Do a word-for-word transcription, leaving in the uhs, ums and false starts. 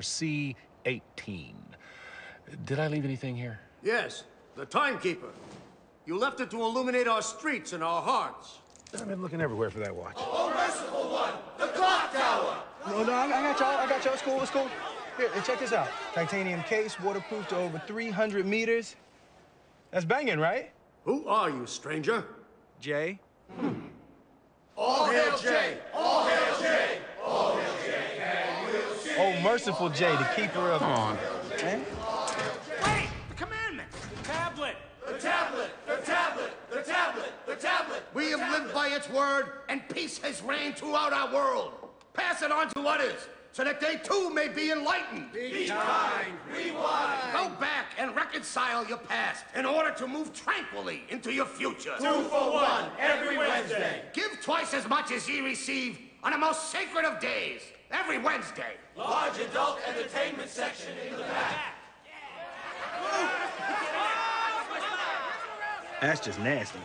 C eighteen. Did I leave anything here? Yes, the timekeeper. You left it to illuminate our streets and our hearts. I've been looking everywhere for that watch. Oh, merciful one! The clock tower! No, no, I got y'all. I got y'all. It's cool. It's cool. Here, check this out. Titanium case, waterproof to over three hundred meters. That's banging, right? Who are you, stranger? Jay. Hmm. All hail Jay! All hail Jay! All hail Jay! And we'll see. Oh, merciful Jay, the keeper of... Come on. Eh? Wait! The commandment! The tablet! The tablet! The tablet! The tablet! The tablet! We have lived by its word, and peace has reigned throughout our world. Pass it on to others, so that they too may be enlightened. Be kind, rewind. Go back and reconcile your past in order to move tranquilly into your future. Two for one, every Wednesday. Give twice as much as ye receive on the most sacred of days, every Wednesday. Large adult entertainment section in the back. That's just nasty.